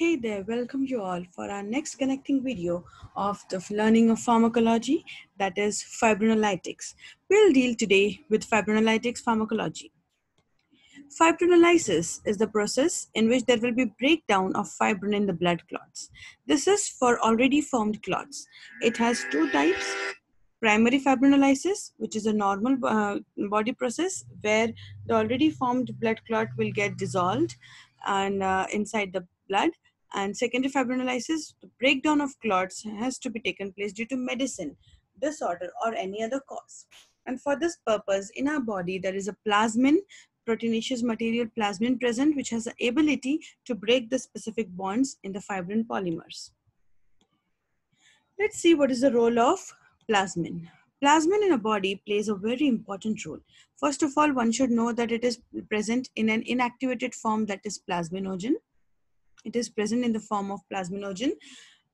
Hey there, welcome you all for our next connecting video of the learning of pharmacology, that is fibrinolytics. We'll deal today with fibrinolytics pharmacology. Fibrinolysis is the process in which there will be breakdown of fibrin in the blood clots. This is for already formed clots. It has two types, primary fibrinolysis, which is a normal body process where the already formed blood clot will get dissolved and inside the blood. And secondary fibrinolysis, the breakdown of clots has to be taken place due to medicine, disorder or any other cause. And for this purpose, in our body, there is a plasmin, proteinaceous material plasmin present, which has the ability to break the specific bonds in the fibrin polymers. Let's see what is the role of plasmin. Plasmin in a body plays a very important role. First of all, one should know that it is present in an inactivated form, that is plasminogen. It is present in the form of plasminogen.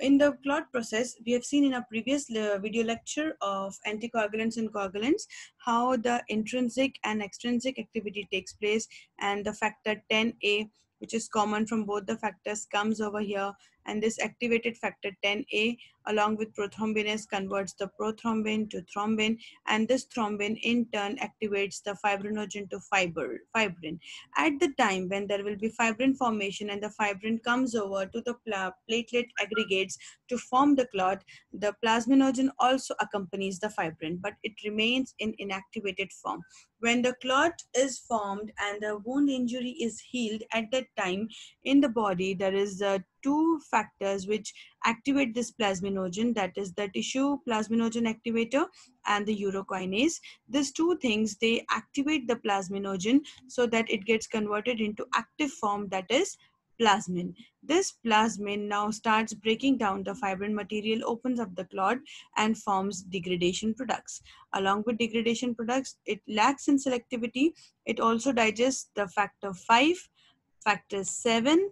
In the clot process, we have seen in our previous video lecture of anticoagulants and coagulants, how the intrinsic and extrinsic activity takes place, and the factor 10A, which is common from both the factors, comes over here, and this activated factor 10A along with prothrombinase converts the prothrombin to thrombin, and this thrombin in turn activates the fibrinogen to fibrin. At the time when there will be fibrin formation and the fibrin comes over to the platelet aggregates to form the clot, the plasminogen also accompanies the fibrin, but it remains in inactivated form. When the clot is formed and the wound injury is healed, at that time in the body there is a two factors which activate this plasminogen, that is the tissue plasminogen activator and the urokinase. These two things, they activate the plasminogen so that it gets converted into active form, that is plasmin. This plasmin now starts breaking down the fibrin material, opens up the clot and forms degradation products. Along with degradation products, it lacks in selectivity. It also digests the factor 5, factor 7,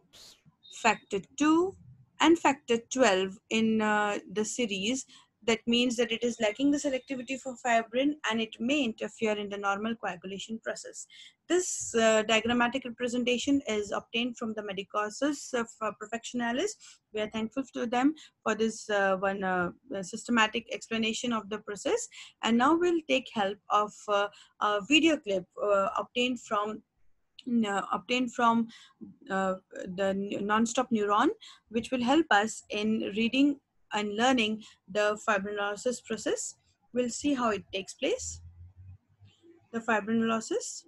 factor 2 and factor 12 in the series. That means that it is lacking the selectivity for fibrin and it may interfere in the normal coagulation process. This diagrammatic representation is obtained from the Medicosis Perfectionalis. We are thankful to them for this systematic explanation of the process. And now we'll take help of a video clip obtained from the Nonstop Neuron, which will help us in reading and learning the fibrinolysis process. We'll see how it takes place. The fibrinolysis.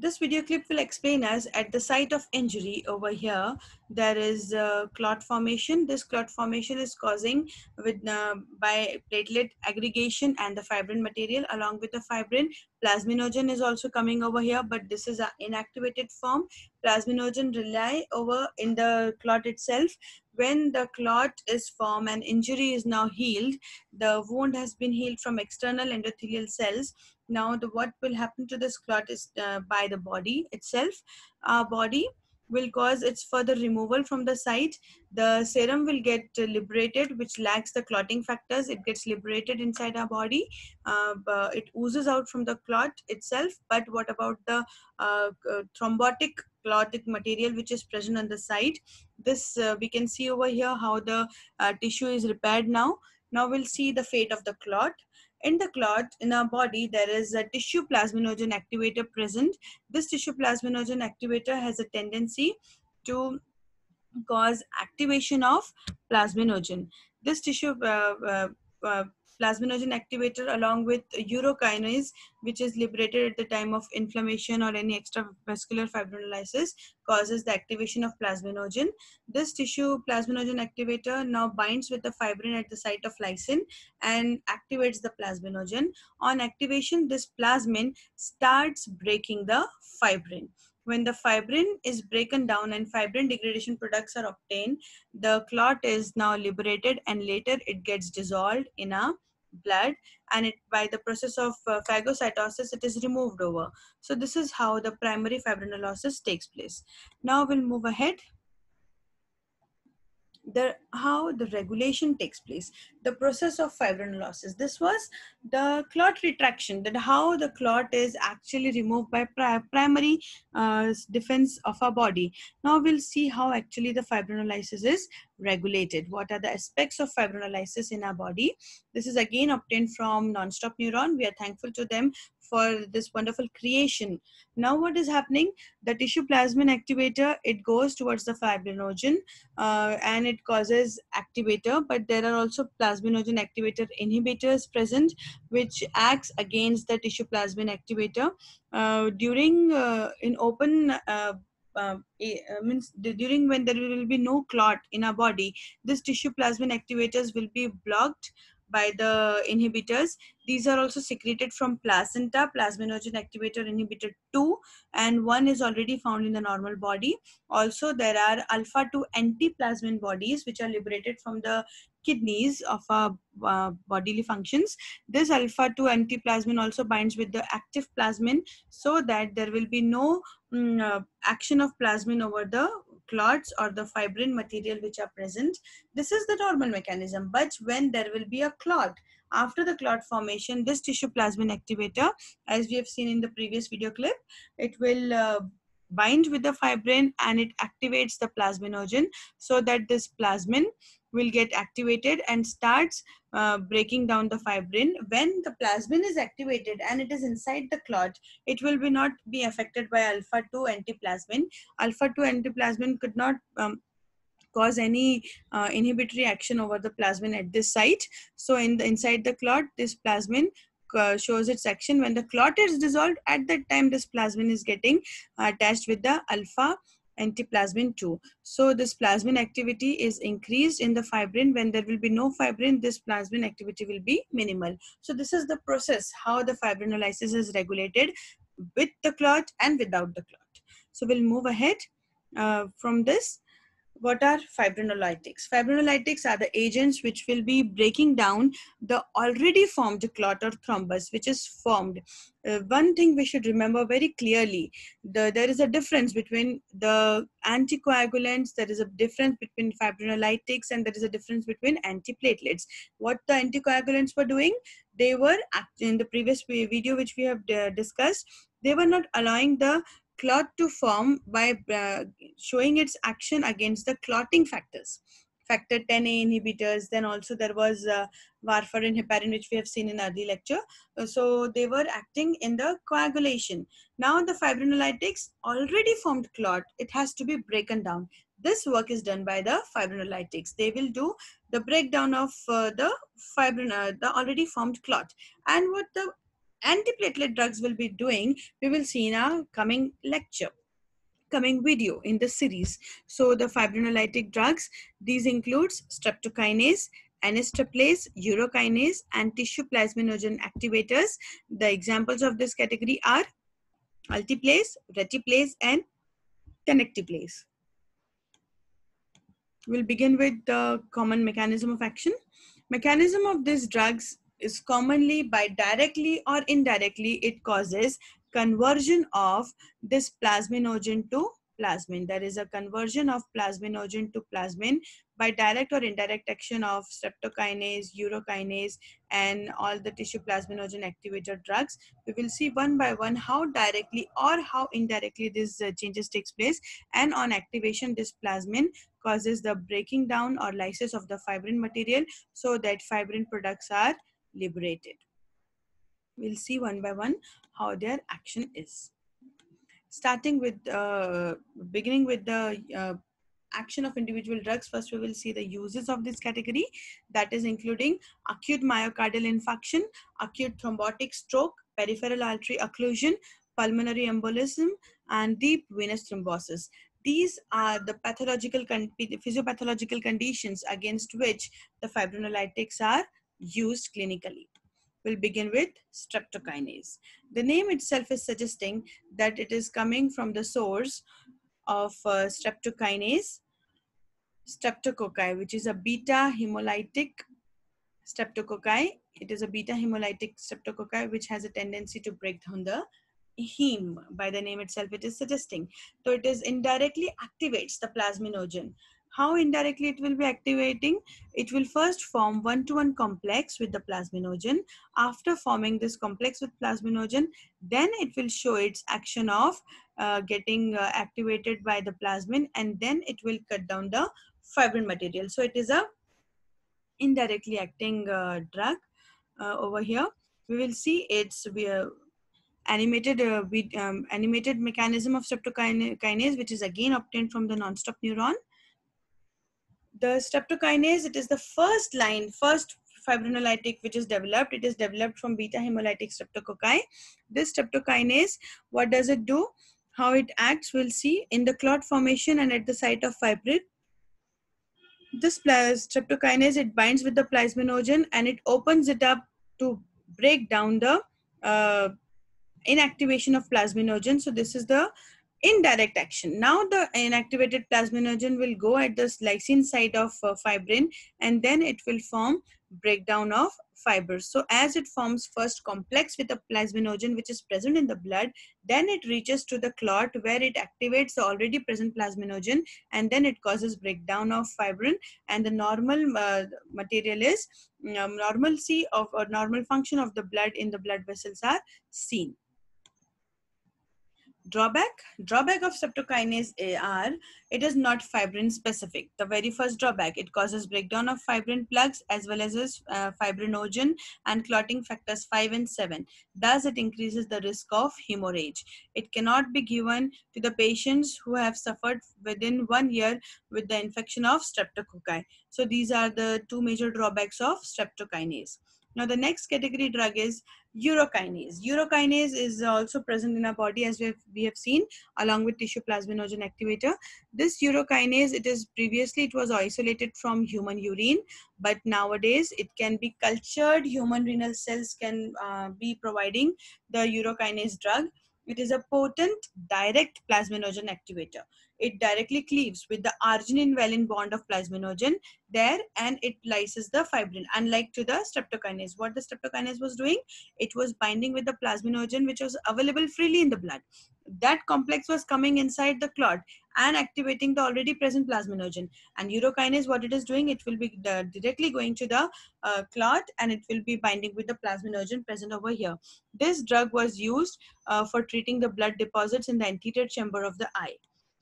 This video clip will explain us at the site of injury. Over here, there is clot formation. This clot formation is causing by platelet aggregation and the fibrin material. Along with the fibrin, plasminogen is also coming over here, but this is an inactivated form. Plasminogen rely over in the clot itself. When the clot is formed and injury is now healed, the wound has been healed from external endothelial cells. Now, what will happen to this clot is by the body itself. Our body will cause its further removal from the site. The serum will get liberated, which lacks the clotting factors. It gets liberated inside our body. It oozes out from the clot itself. But what about the thrombotic clotic material which is present on the site? This we can see over here how the tissue is repaired now. Now we'll see the fate of the clot. In the clot, in our body, there is a tissue plasminogen activator present. This tissue plasminogen activator has a tendency to cause activation of plasminogen. This tissue plasminogen activator along with urokinase, which is liberated at the time of inflammation or any extravascular fibrinolysis, causes the activation of plasminogen. This tissue plasminogen activator now binds with the fibrin at the site of lysine and activates the plasminogen. On activation, this plasmin starts breaking the fibrin. When the fibrin is broken down and fibrin degradation products are obtained, the clot is now liberated and later it gets dissolved in a blood, and it, by the process of phagocytosis, it is removed over. So this is how the primary fibrinolysis takes place. Now we'll move ahead. how the regulation takes place, the process of fibrinolysis. This was the clot retraction, that how the clot is actually removed by primary defense of our body. Now we'll see how actually the fibrinolysis is regulated. What are the aspects of fibrinolysis in our body? This is again obtained from Nonstop Neuron. We are thankful to them for this wonderful creation. Now what is happening? The tissue plasmin activator, it goes towards the fibrinogen and it causes activator, but there are also plasminogen activator inhibitors present, which acts against the tissue plasmin activator during when there will be no clot in our body. This tissue plasmin activators will be blocked by the inhibitors. These are also secreted from placenta, plasminogen activator inhibitor 2, and one is already found in the normal body. Also, there are alpha-2 antiplasmin bodies which are liberated from the kidneys of our bodily functions. This alpha-2 antiplasmin also binds with the active plasmin, so that there will be no action of plasmin over the clots or the fibrin material which are present. This is the normal mechanism. But when there will be a clot, after the clot formation, this tissue plasmin activator, as we have seen in the previous video clip, it will bind with the fibrin and it activates the plasminogen, so that this plasmin will get activated and starts breaking down the fibrin. When the plasmin is activated and it is inside the clot, it will be not be affected by alpha-2 antiplasmin. Alpha-2 antiplasmin could not cause any inhibitory action over the plasmin at this site. So inside the clot, this plasmin shows its action. When the clot is dissolved, at that time this plasmin is getting attached with the alpha antiplasmin 2. So this plasmin activity is increased in the fibrin. When there will be no fibrin, this plasmin activity will be minimal. So this is the process how the fibrinolysis is regulated with the clot and without the clot. So we'll move ahead from this. What are fibrinolytics? Fibrinolytics are the agents which will be breaking down the already formed clot or thrombus which is formed. One thing we should remember very clearly, there is a difference between the anticoagulants, there is a difference between fibrinolytics, and there is a difference between antiplatelets. What the anticoagulants were doing, they were, in the previous video which we have discussed, they were not allowing the clot to form by showing its action against the clotting factors. Factor 10A inhibitors, then also there was warfarin, heparin, which we have seen in early lecture. So they were acting in the coagulation. Now the fibrinolytics, already formed clot, it has to be broken down. This work is done by the fibrinolytics. They will do the breakdown of the already formed clot. And what the antiplatelet drugs will be doing, we will see in our coming lecture, coming video in the series. So the fibrinolytic drugs, these includes streptokinase, anistreplase, urokinase, and tissue plasminogen activators. The examples of this category are alteplase, reteplase, and tenecteplase. We'll begin with the common mechanism of action. Mechanism of these drugs is commonly by directly or indirectly it causes conversion of this plasminogen to plasmin. There is a conversion of plasminogen to plasmin by direct or indirect action of streptokinase, urokinase, and all the tissue plasminogen activator drugs. We will see one by one how directly or how indirectly these changes takes place, and on activation this plasmin causes the breaking down or lysis of the fibrin material, so that fibrin products are liberated. We'll see one by one how their action is. Starting with beginning with the action of individual drugs, first we will see the uses of this category, that is including acute myocardial infarction, acute thrombotic stroke, peripheral artery occlusion, pulmonary embolism, and deep venous thrombosis. These are the physiopathological conditions against which the fibrinolytics are used clinically. We'll begin with streptokinase. The name itself is suggesting that it is coming from the source of streptokinase, streptococci, which is a beta hemolytic streptococci. It is a beta hemolytic streptococci which has a tendency to break down the heme. By the name itself, it is suggesting. So it is indirectly activates the plasminogen. How indirectly it will be activating? It will first form one-to-one complex with the plasminogen. After forming this complex with plasminogen, then it will show its action of getting activated by the plasmin, and then it will cut down the fibrin material. So it is a indirectly acting drug. Over here we will see its animated mechanism of streptokinase, which is again obtained from the Nonstop neuron. The streptokinase, it is the first fibrinolytic which is developed. It is developed from beta hemolytic streptococci. This streptokinase, what does it do? How it acts, we'll see in the clot formation and at the site of fibrin. This streptokinase, it binds with the plasminogen and it opens it up to break down the inactivation of plasminogen. So this is the indirect action. Now the inactivated plasminogen will go at this lysine site of fibrin, and then it will form breakdown of fibers. So as it forms first complex with the plasminogen which is present in the blood, then it reaches to the clot where it activates the already present plasminogen, and then it causes breakdown of fibrin, and the normal material is normalcy of or normal function of the blood in the blood vessels are seen. Drawback of streptokinase are, it is not fibrin specific. The very first drawback, it causes breakdown of fibrin plugs as well as fibrinogen and clotting factors 5 and 7. Thus, it increases the risk of hemorrhage. It cannot be given to the patients who have suffered within 1 year with the infection of streptococci. So, these are the two major drawbacks of streptokinase. Now, the next category drug is urokinase. Urokinase is also present in our body, as we have seen, along with tissue plasminogen activator. This urokinase, previously it was isolated from human urine, but nowadays it can be cultured. Human renal cells can be providing the urokinase drug. It is a potent direct plasminogen activator. It directly cleaves with the arginine-valine bond of plasminogen there, and it lyses the fibrin, unlike to the streptokinase. What the streptokinase was doing? It was binding with the plasminogen which was available freely in the blood. That complex was coming inside the clot and activating the already present plasminogen. And urokinase, what it is doing, it will be directly going to the clot, and it will be binding with the plasminogen present over here. This drug was used for treating the blood deposits in the anterior chamber of the eye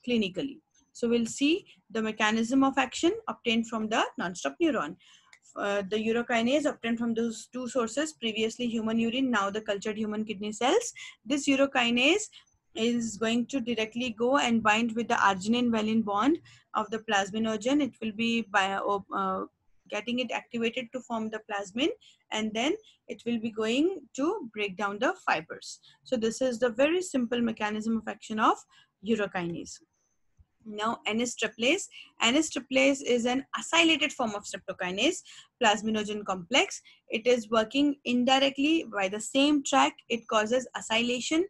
clinically. So we'll see the mechanism of action obtained from the Nonstop neuron. The urokinase obtained from those two sources, previously human urine, now the cultured human kidney cells. This urokinase is going to directly go and bind with the arginine-valine bond of the plasminogen. It will be getting it activated to form the plasmin, and then it will be going to break down the fibers. So this is the very simple mechanism of action of urokinase. Now, anistreplase. Anistreplase is an acylated form of streptokinase, plasminogen complex. It is working indirectly by the same track. It causes acylation,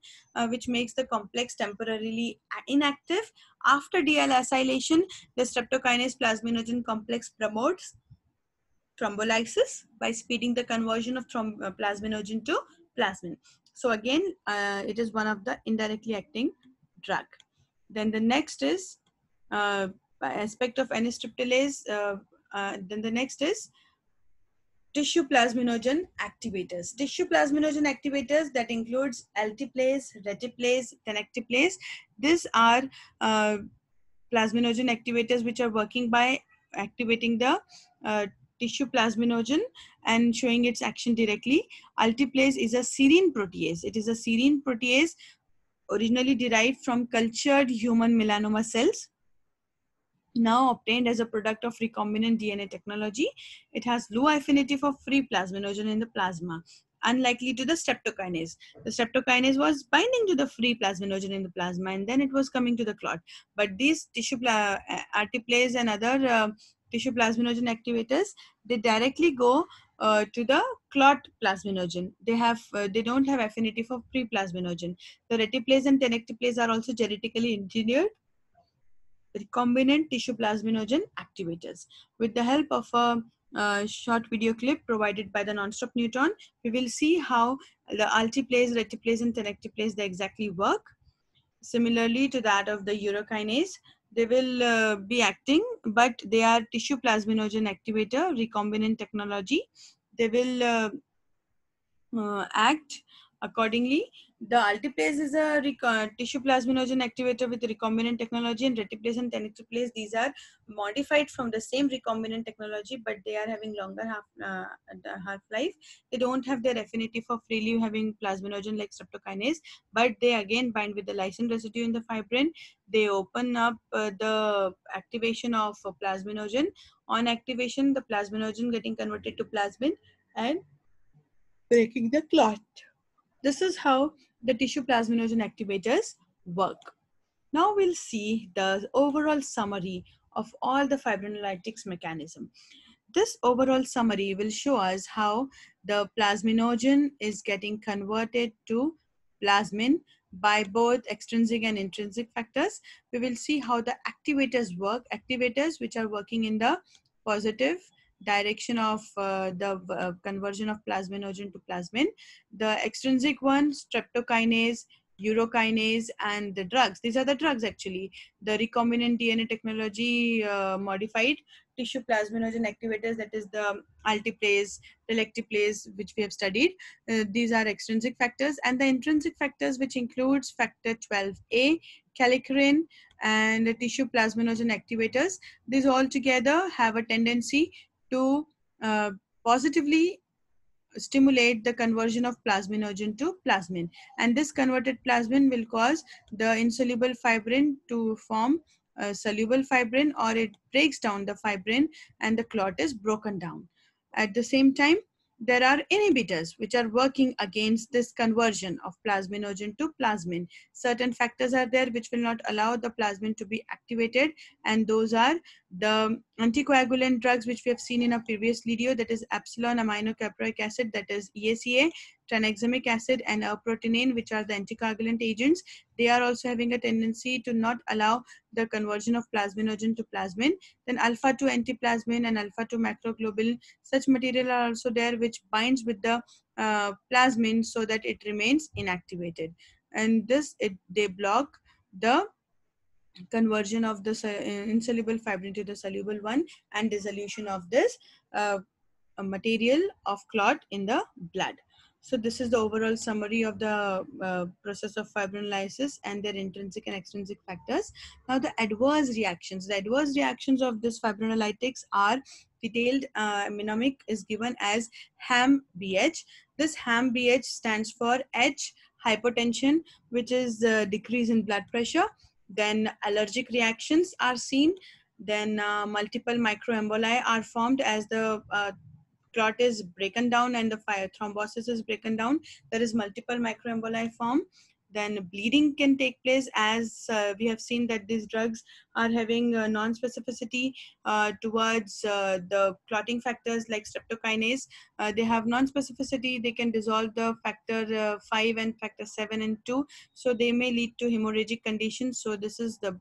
which makes the complex temporarily inactive. After deacylation, the streptokinase plasminogen complex promotes thrombolysis by speeding the conversion of plasminogen to plasmin. So again, it is one of the indirectly acting drug. Then the next is aspect of anistreplase. Then the next is tissue plasminogen activators. Tissue plasminogen activators, that includes alteplase, reteplase, tenecteplase. These are plasminogen activators which are working by activating the tissue plasminogen and showing its action directly. Alteplase is a serine protease. It is a serine protease originally derived from cultured human melanoma cells, now obtained as a product of recombinant DNA technology. It has low affinity for free plasminogen in the plasma, unlikely to the streptokinase. The streptokinase was binding to the free plasminogen in the plasma, and then it was coming to the clot. But these tissue alteplase and other tissue plasminogen activators, they directly go to the clot plasminogen. They don't have affinity for free plasminogen. The reteplase and tenecteplase are also genetically engineered recombinant tissue plasminogen activators. With the help of a short video clip provided by the Nonstop neuron, we will see how the alteplase, reteplase, and tenecteplase, they exactly work. similarly to that of the urokinase. They will be acting, but they are tissue plasminogen activator, recombinant technology. They will act accordingly. The alteplase is a tissue plasminogen activator with recombinant technology, and reteplase and tenecteplase, these are modified from the same recombinant technology, but they are having longer half-life. They don't have their affinity for freely having plasminogen like streptokinase, but they again bind with the lysine residue in the fibrin. They open up the activation of plasminogen. On activation, the plasminogen getting converted to plasmin and breaking the clot. This is how the tissue plasminogen activators work. Now we'll see the overall summary of all the fibrinolytics mechanism. This overall summary will show us how the plasminogen is getting converted to plasmin by both extrinsic and intrinsic factors. We will see how the activators work, activators which are working in the positive direction of the conversion of plasminogen to plasmin. The extrinsic ones, streptokinase, urokinase, and the drugs. These are the drugs actually. The recombinant DNA technology modified tissue plasminogen activators, that is the alteplase, reteplase, which we have studied. These are extrinsic factors, and the intrinsic factors, which includes factor 12A, kallikrein, and the tissue plasminogen activators. These all together have a tendency to positively stimulate the conversion of plasminogen to plasmin, and this converted plasmin will cause the insoluble fibrin to form a soluble fibrin, or it breaks down the fibrin and the clot is broken down. At the same time, there are inhibitors which are working against this conversion of plasminogen to plasmin. Certain factors are there which will not allow the plasmin to be activated, and those are the anticoagulant drugs which we have seen in a previous video, that is epsilon aminocaproic acid, that is ESCA, tranexamic acid, and protein, which are the anticoagulant agents. They are also having a tendency to not allow the conversion of plasminogen to plasmin. Then alpha-2 antiplasmin and alpha-2 macroglobulin, such material are also there which binds with the plasmin so that it remains inactivated. And they block the conversion of the insoluble fibrin to the soluble one and dissolution of this material of clot in the blood. So this is the overall summary of the process of fibrinolysis and their intrinsic and extrinsic factors. Now the adverse reactions. The adverse reactions of this fibrinolytics are detailed. Mnemonic is given as HAM-BH. This HAM-BH stands for H, hypotension, which is the decrease in blood pressure. Then allergic reactions are seen. Then multiple microemboli are formed as the clot is broken down and the thrombosis is broken down. There is multiple microemboli form. Then bleeding can take place, as we have seen that these drugs are having non-specificity towards the clotting factors like streptokinase. They have non-specificity. They can dissolve the factor 5 and factor 7 and 2. So they may lead to hemorrhagic conditions. So this is the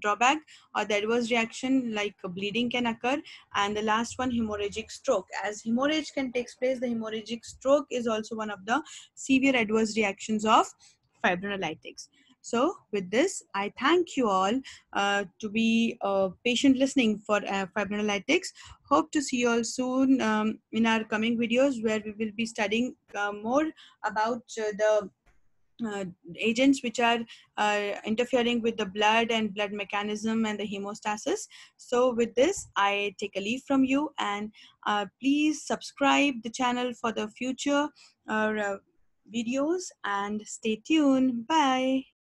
drawback or the adverse reaction, like bleeding can occur. And the last one, hemorrhagic stroke. As hemorrhage can take place, the hemorrhagic stroke is also one of the severe adverse reactions of fibrinolytics. So with this, I thank you all to be patient listening for fibrinolytics. Hope to see you all soon in our coming videos, where we will be studying more about the agents which are interfering with the blood and blood mechanism and the hemostasis. So with this, I take a leave from you, and please subscribe the channel for the future videos and stay tuned. Bye.